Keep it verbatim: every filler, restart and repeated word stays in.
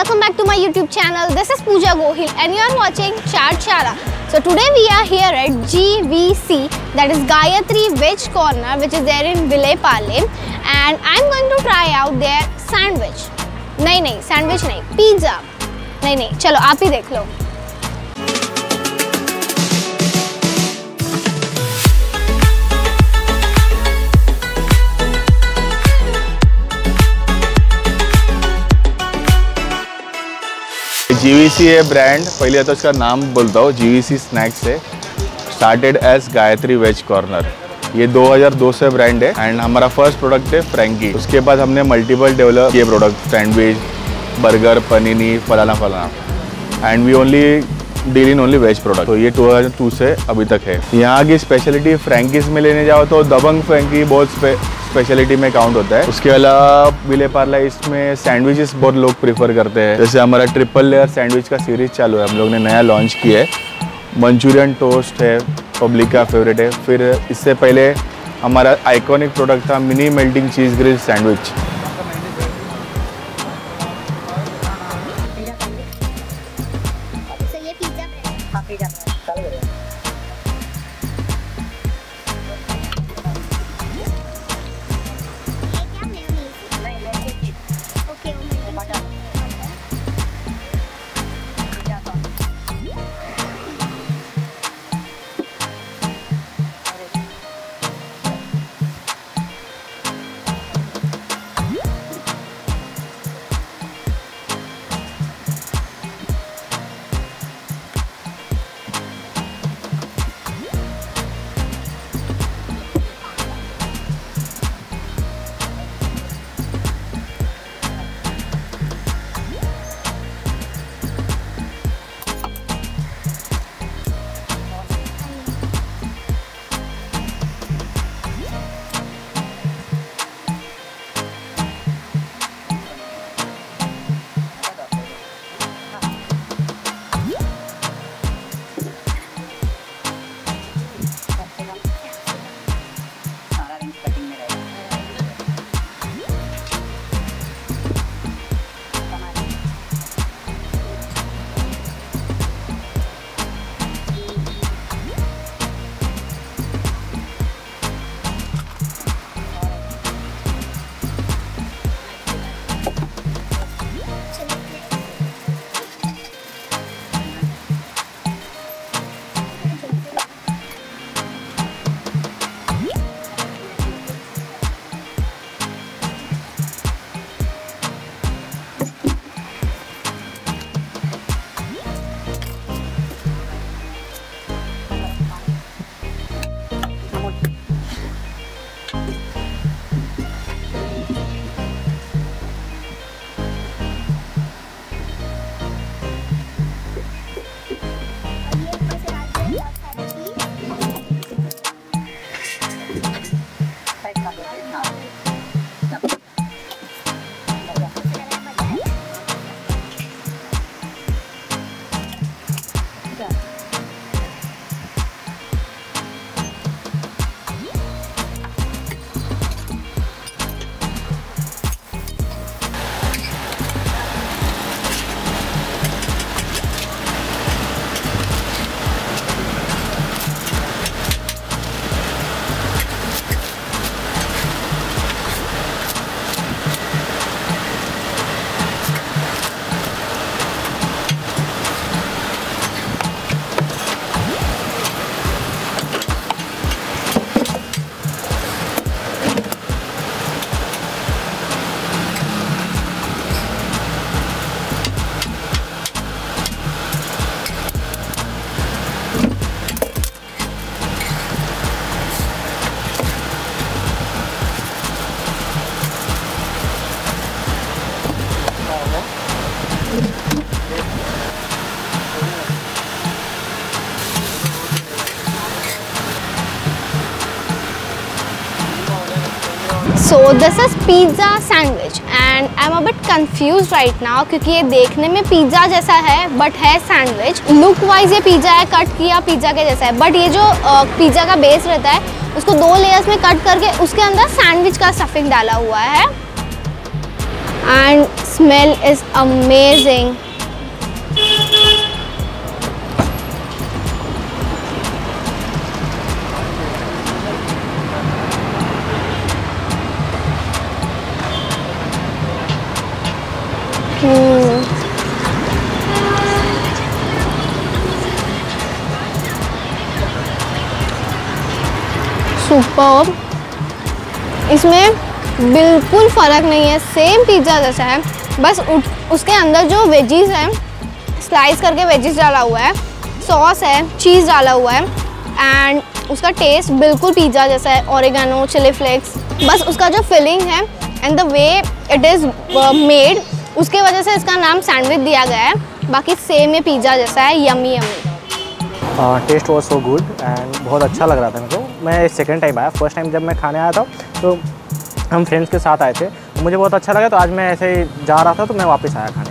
welcome back to my YouTube channel. This is Pooja Gohil and you are watching Chaat Shala. So today we are here at G V C, that is Gayatri Veg Corner, which is there in Vile Parle, and I am going to try out their sandwich. No, no, sandwich no, pizza. No, no, let's see, you can see. G V C है brand, पहले तो इसका नाम बोलता हूँ, G V C Snacks है, started as Gayatri veg corner. ये दो हज़ार दो से ब्रांड है एंड हमारा फर्स्ट प्रोडक्ट है फ्रेंकी। उसके बाद हमने मल्टीपल डेवलप किए प्रोडक्ट, सैंडविच, बर्गर, पनीनी, फलाना फलाना, and we only deal in only veg product. तो ये दो हज़ार दो से अभी तक है। यहाँ की स्पेशलिटी फ्रेंकीज में लेने जाओ तो दबंग फ्रेंकी बहुत स्पेशलिटी में काउंट होता है। उसके अलावा विले पार्ले इसमें सैंडविचेस बहुत लोग प्रीफर करते हैं। जैसे हमारा ट्रिपल लेयर सैंडविच का सीरीज चालू है, हम लोग ने नया लॉन्च किया है। मंचूरियन टोस्ट है, पब्लिक का फेवरेट है। फिर इससे पहले हमारा आइकॉनिक प्रोडक्ट था mini melting cheese grill sandwich. So this is pizza sandwich and I'm a bit confused right now क्योंकि ये देखने में pizza जैसा है but है sandwich. Look wise ये pizza है, cut किया pizza के जैसा है, but ये जो pizza का base रहता है उसको दो layers में cut करके उसके अंदर sandwich का stuffing डाला हुआ है. and smell is amazing. Super, इसमें बिल्कुल फ़र्क नहीं है, सेम पिज़्ज़ा जैसा है, बस उसके अंदर जो वेजीज़ हैं स्लाइस करके वेजीज़ डाला हुआ है, सॉस है, चीज़ डाला हुआ है एंड उसका टेस्ट बिल्कुल पिज़्ज़ा जैसा है, ओरिगानो, चिली फ्लेक्स, बस उसका जो फिलिंग है and the way it is made, उसके वजह से इसका नाम सैंडविच दिया गया है, बाकी सेम ही पिज़्ज़ा जैसा है, yummy yummy. Taste was so good and बहुत अच्छा लग रहा था मेरे को। मैं सेकेंड टाइम आया, फर्स्ट टाइम जब मैं खाने आया था तो हम फ्रेंड्स के साथ आए थे, मुझे बहुत अच्छा लगा, तो आज मैं ऐसे ही जा रहा था तो मैं वापस आया खाने।